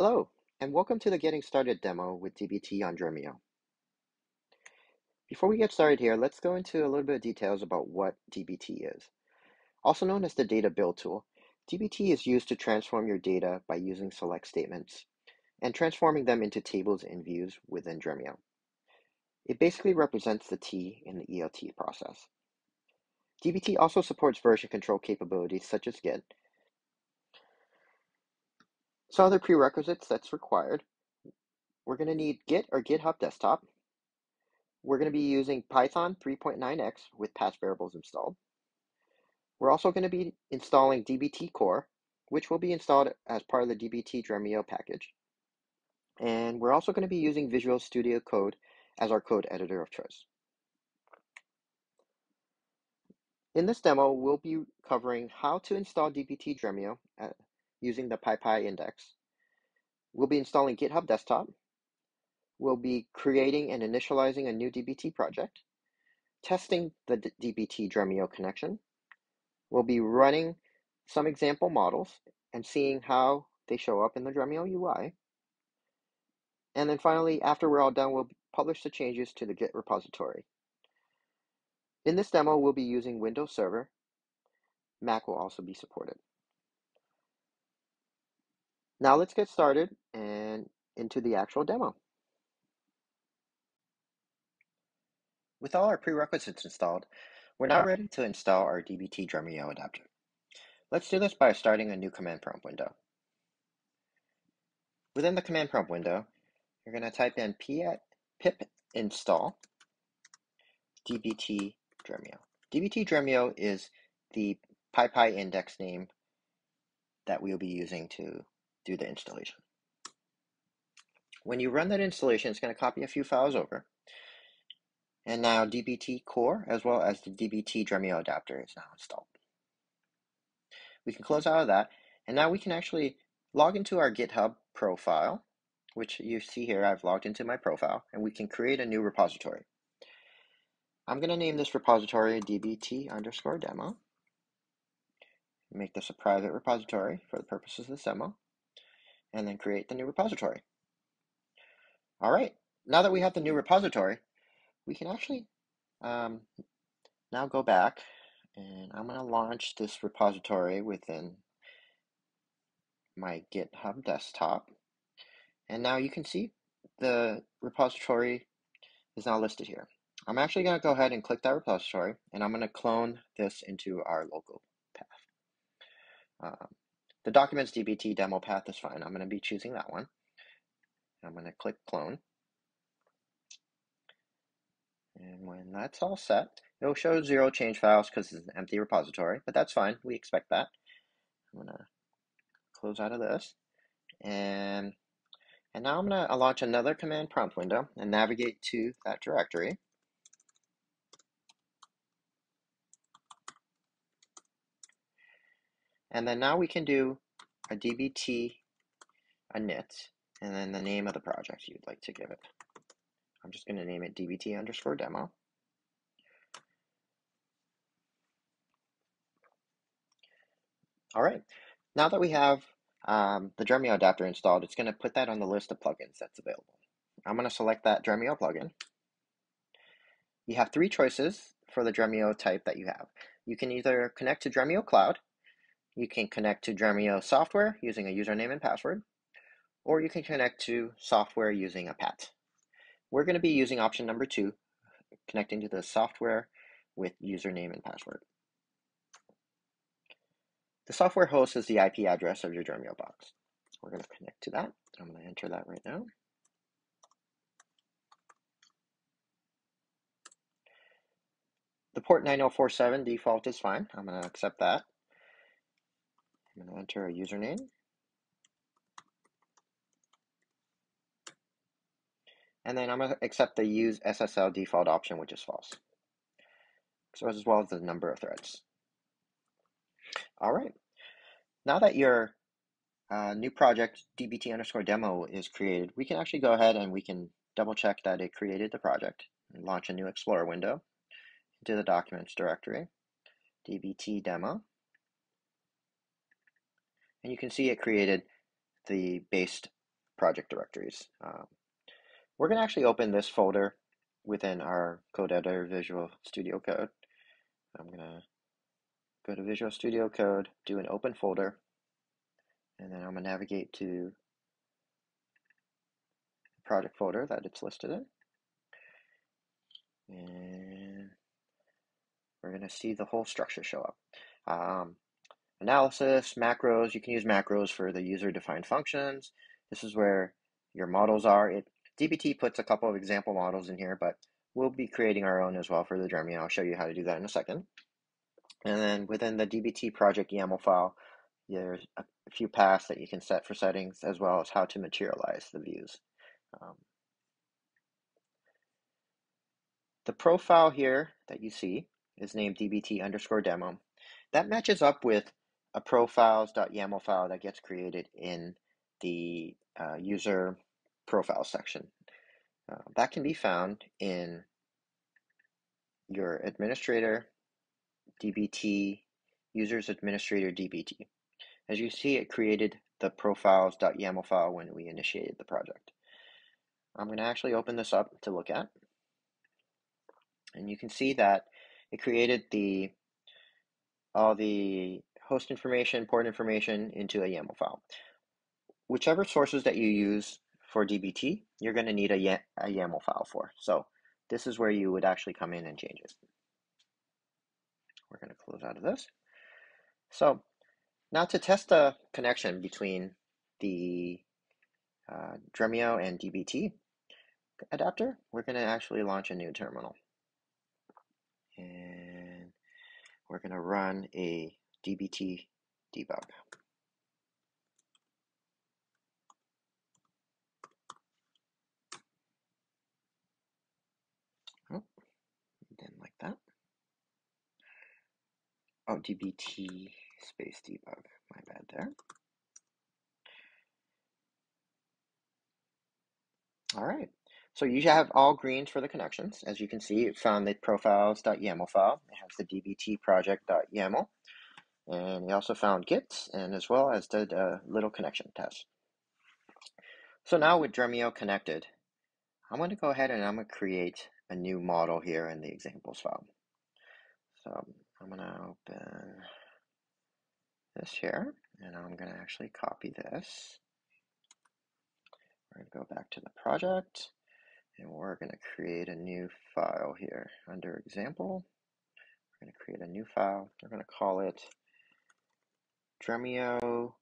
Hello, and welcome to the Getting Started demo with dbt on Dremio. Before we get started here, let's go into a little bit of details about what dbt is. Also known as the data build tool, dbt is used to transform your data by using select statements and transforming them into tables and views within Dremio. It basically represents the T in the ELT process. dbt also supports version control capabilities such as Git. Some other prerequisites that's required. We're going to need Git or GitHub Desktop. We're going to be using Python 3.9x with patch variables installed. We're also going to be installing dbt-core, which will be installed as part of the dbt-dremio package. And we're also going to be using Visual Studio Code as our code editor of choice. In this demo, we'll be covering how to install dbt-dremio using the PyPI index. We'll be installing GitHub Desktop. We'll be creating and initializing a new dbt project, testing the dbt-dremio connection. We'll be running some example models and seeing how they show up in the Dremio UI. And then finally, after we're all done, we'll publish the changes to the Git repository. In this demo, we'll be using Windows Server. Mac will also be supported. Now let's get started and into the actual demo. With all our prerequisites installed, we're now ready to install our dbt-dremio adapter. Let's do this by starting a new command prompt window. Within the command prompt window, you're going to type in pip install dbt-dremio. dbt-dremio is the PyPI index name that we'll be using to do the installation. When you run that installation, it's going to copy a few files over. And now dbt-core as well as the dbt-dremio adapter is now installed. We can close out of that, and now we can actually log into our GitHub profile, which you see here. I've logged into my profile, and we can create a new repository. I'm going to name this repository dbt_demo. Make this a private repository for the purposes of this demo, and then create the new repository. All right, now that we have the new repository, we can actually now go back, and I'm going to launch this repository within my GitHub Desktop. And now you can see the repository is now listed here. I'm actually going to go ahead and click that repository, and I'm going to clone this into our local path. The documents dbt demo path is fine. I'm going to be choosing that one. I'm going to click clone. And when that's all set, it'll show 0 change files because it's an empty repository, but that's fine. We expect that. I'm going to close out of this. And now I'm going to launch another command prompt window and navigate to that directory. And then now we can do a dbt init, and then the name of the project you'd like to give it. I'm just going to name it dbt_demo. All right, now that we have the Dremio adapter installed, it's going to put that on the list of plugins that's available. I'm going to select that Dremio plugin. You have 3 choices for the Dremio type that you have. You can either connect to Dremio Cloud, you can connect to Dremio software using a username and password, or you can connect to software using a PAT. We're going to be using option number 2, connecting to the software with username and password. The software host is the IP address of your Dremio box. We're going to connect to that. I'm going to enter that right now. The port 9047 default is fine. I'm going to accept that. I'm going to enter a username. And then I'm going to accept the use SSL default option, which is false. So as well as the number of threads. All right. Now that your new project dbt_demo is created, we can actually go ahead and we can double check that it created the project and launch a new Explorer window into the documents directory, dbt-demo. And you can see it created the base project directories. We're going to actually open this folder within our code editor, Visual Studio Code. I'm going to go to Visual Studio Code, do an open folder, and then I'm going to navigate to the project folder that it's listed in. And we're going to see the whole structure show up. Analysis, macros, you can use macros for the user-defined functions. This is where your models are. dbt puts a couple of example models in here, but we'll be creating our own as well for the Dremio. I'll show you how to do that in a second. And then within the dbt project YAML file, there's a few paths that you can set for settings, as well as how to materialize the views. The profile here that you see is named dbt_demo. That matches up with a profiles.yaml file that gets created in the user profile section. That can be found in your administrator dbt, users administrator dbt. As you see, it created the profiles.yaml file when we initiated the project. I'm going to actually open this up to look at. And you can see that it created all the host information, port information into a YAML file. Whichever sources that you use for dbt, you're going to need a YAML file for. So this is where you would actually come in and change it. We're going to close out of this. So now to test the connection between the Dremio and dbt adapter, we're going to actually launch a new terminal. And we're going to run a dbt debug. Oh, then like that. Oh, dbt space debug. My bad there. All right. So you have all greens for the connections. As you can see, it found the profiles.yaml file. It has the dbt project.yaml. And we also found Git, and as well as did a little connection test. So now with Dremio connected, I'm going to go ahead and I'm going to create a new model here in the examples file. So I'm going to open this here, and I'm going to actually copy this. We're going to go back to the project. And we're going to create a new file here under example. We're going to create a new file. We're going to call it Dremio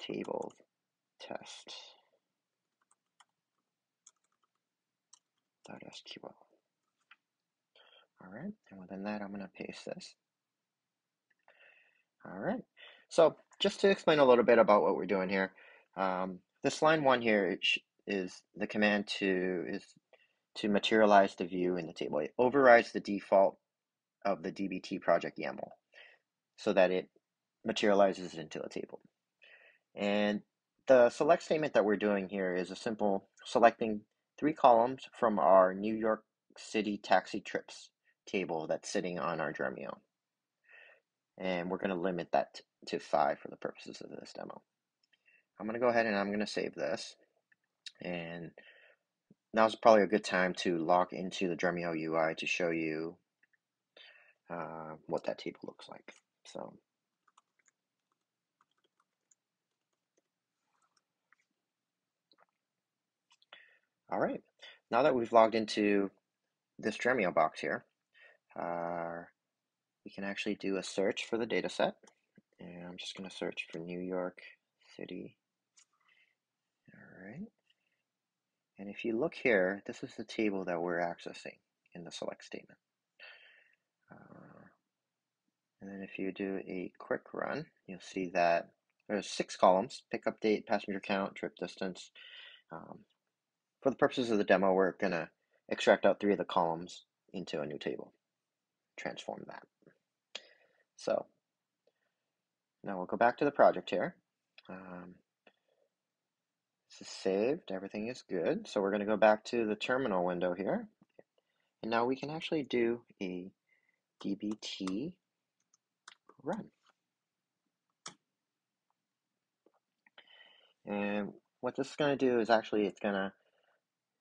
table test .sql. All right. And within that, I'm going to paste this. All right. So just to explain a little bit about what we're doing here, this line one here, is the command to materialize the view in the table. It overrides the default of the dbt project YAML so that it materializes into a table. And the select statement that we're doing here is a simple selecting three columns from our New York City taxi trips table that's sitting on our Dremio. And we're going to limit that to 5 for the purposes of this demo. I'm going to go ahead and I'm going to save this. And now's probably a good time to log into the Dremio UI to show you what that table looks like. So all right, now that we've logged into this Dremio box here, we can actually do a search for the data set. And I'm just going to search for New York City. All right. And if you look here, this is the table that we're accessing in the select statement. And then if you do a quick run, you'll see that there's 6 columns: pickup date, passenger count, trip distance. For the purposes of the demo, we're going to extract out 3 of the columns into a new table, transform that. So now we'll go back to the project here. This is saved, everything is good. So we're going to go back to the terminal window here. And now we can actually do a dbt run. And what this is going to do is actually it's going to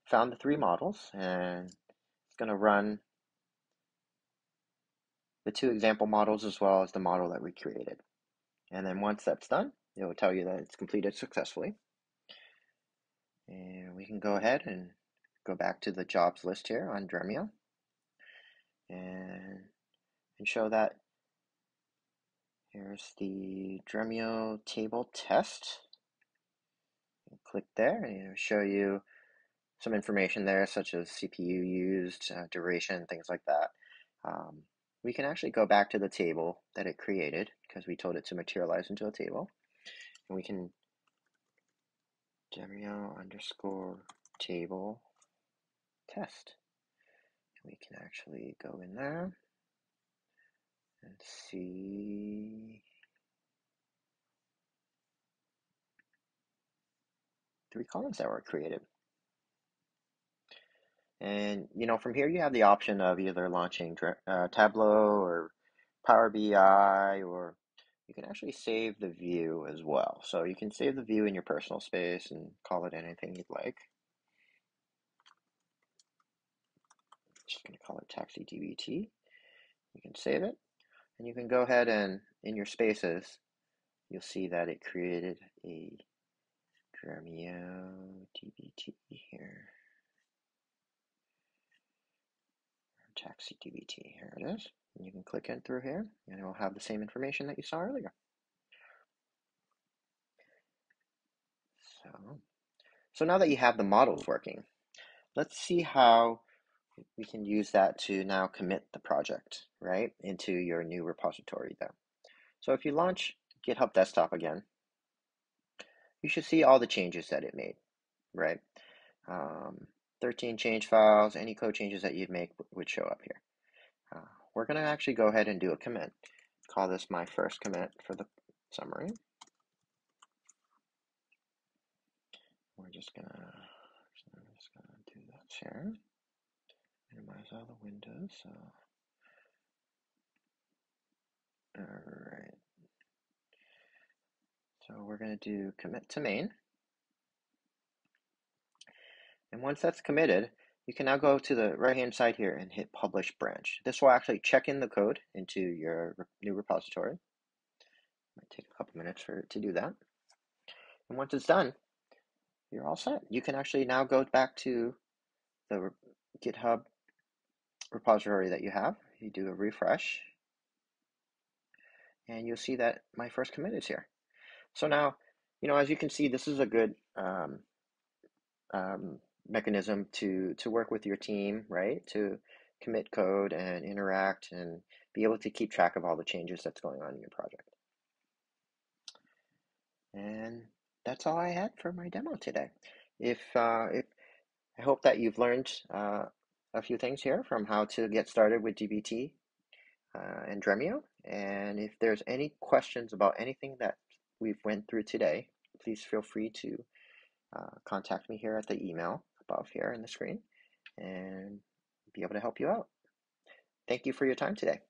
found the three models, and it's going to run the two example models as well as the model that we created. And then once that's done, it will tell you that it's completed successfully. And we can go ahead and go back to the jobs list here on Dremio and show that here's the Dremio table test. And click there, and it'll show you some information there, such as CPU used, duration, things like that. We can actually go back to the table that it created because we told it to materialize into a table. And we can Dremio_table test. And we can actually go in there and see 3 columns that were created. And, you know, from here you have the option of either launching Tableau or Power BI, or you can actually save the view as well. So you can save the view in your personal space and call it anything you'd like. I'm just going to call it taxi dbt. You can save it, and you can go ahead and in your spaces, you'll see that it created a Dremio dbt here. Taxi dbt, here it is. And you can click in through here, and it will have the same information that you saw earlier. So now that you have the models working, let's see how we can use that to now commit the project, right, into your new repository there. So if you launch GitHub Desktop again, you should see all the changes that it made, right? 13 change files, any code changes that you'd make would show up here. We're going to actually go ahead and do a commit. Call this my first commit for the summary. We're just going to do that here. Minimize all the windows. So. All right. So we're going to do commit to main. And once that's committed, you can now go to the right-hand side here and hit Publish Branch. This will actually check in the code into your new repository. It might take a couple minutes for it to do that. And once it's done, you're all set. You can actually now go back to the GitHub repository that you have. You do a refresh, and you'll see that my first commit is here. So now, you know, as you can see, this is a good mechanism to work with your team, right? To commit code and interact and be able to keep track of all the changes that's going on in your project. And that's all I had for my demo today. If I hope that you've learned a few things here from how to get started with dbt and Dremio. And if there's any questions about anything that we've went through today, please feel free to contact me here at the email above here in the screen and be able to help you out. Thank you for your time today.